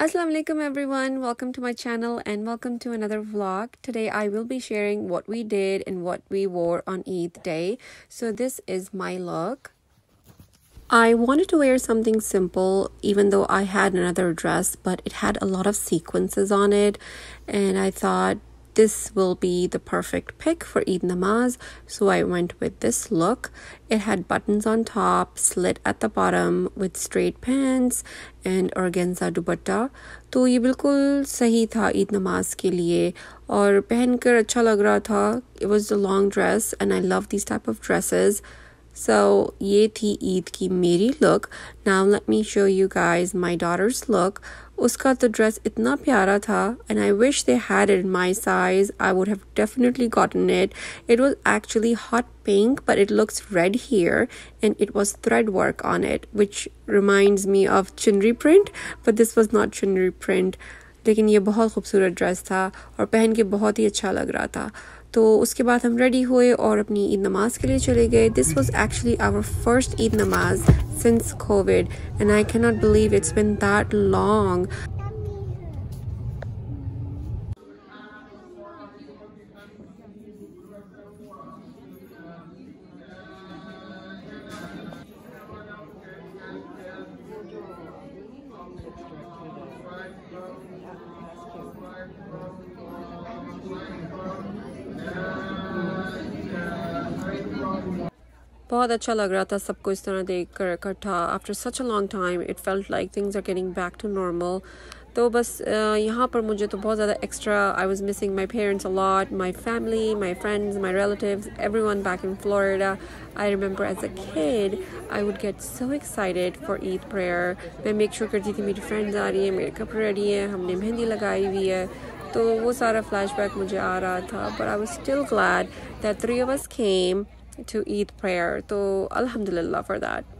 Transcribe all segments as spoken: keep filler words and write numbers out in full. Assalamu alaikum everyone, welcome to my channel and welcome to another vlog. Today I will be sharing what we did and what we wore on Eid day. So this is my look. I wanted to wear something simple even though I had another dress, but it had a lot of sequences on it and I thought this will be the perfect pick for Eid Namaz. So I went with this look. It had buttons on top, slit at the bottom with straight pants and organza dupatta. तो ये बिल्कुल सही था ईद नमाज के लिए और पहनकर अच्छा लग रहा था. It was a long dress and I love these type of dresses. So ये थी ईद की मेरी look. Now let me show you guys my daughter's look. Uska to dress itna pyara tha and I wish they had it in my size. I would have definitely gotten it. It was actually hot pink but it looks red here and it was thread work on it, which reminds me of chinri print, but this was not chinri print. लेकिन ये बहुत खूबसूरत dress था और पहन के बहुत ही अच्छा लग रहा था. तो उसके बाद हम रेडी हुए और अपनी ईद नमाज के लिए चले गए. This was actually our first Eid नमाज since Covid and I can not believe it's been that long. बहुत अच्छा लग रहा था सबको इस तरह देखकर इकट्ठा. After such a long time it felt like things are getting back to normal. तो बस यहाँ पर मुझे तो बहुत ज़्यादा extra I was missing my parents a lot, my family, my friends, my relatives, everyone back in Florida. I remember as a kid I would get so excited for Eid prayer. मैं make sure करती थी मेरी friends आ रही है, मेरे कपड़े ready है, हमने मेहंदी लगाई हुई है. तो वो सारा फ्लैशबैक मुझे आ रहा था. But I was still glad that three of us came to Eid prayer. So Alhamdulillah for that.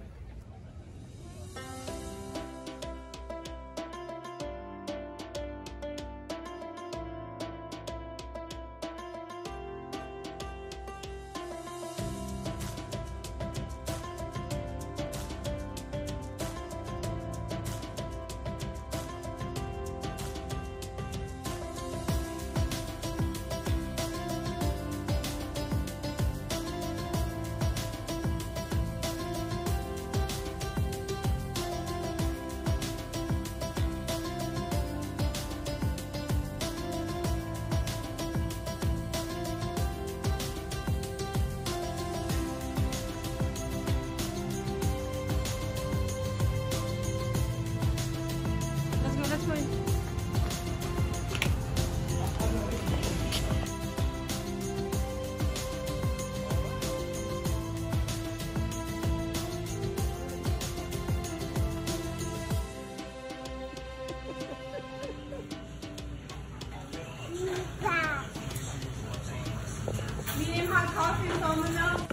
Coffee is on the nose.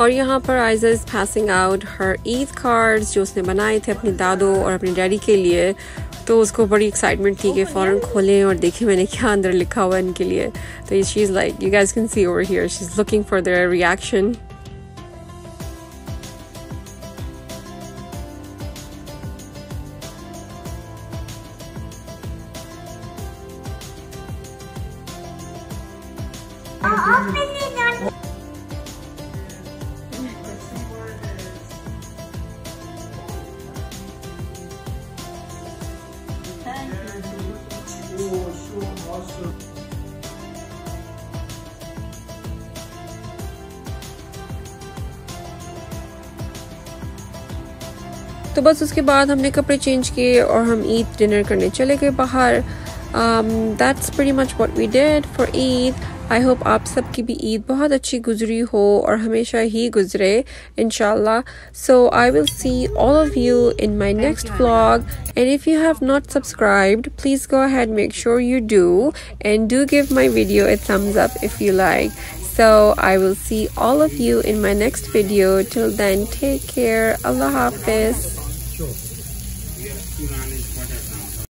और यहाँ पर Aiza is passing out her Eid cards जो उसने बनाए थे अपने दादो और अपने डैडी के लिए. तो उसको बड़ी एक्साइटमेंट थी कि फ़ौरन खोलें और देखें मैंने क्या अंदर लिखा हुआ है इनके लिए. तो she is like, you guys can see over here, she's looking for their reaction. I'll open it up. Thank you. तो बस उसके बाद हमने कपड़े चेंज किए और हम ईद डिनर करने चले गए बाहर. That's pretty much what we did for Eid. I hope आप सबकी भी ईद बहुत अच्छी गुजरी हो और हमेशा ही गुजरे inshallah. So I will see all of you in my next vlog, and if you have not subscribed, please go ahead, make sure you do, and do give my video a thumbs up if you like. So I will see all of you in my next video. Till then, take care. Allah Hafiz.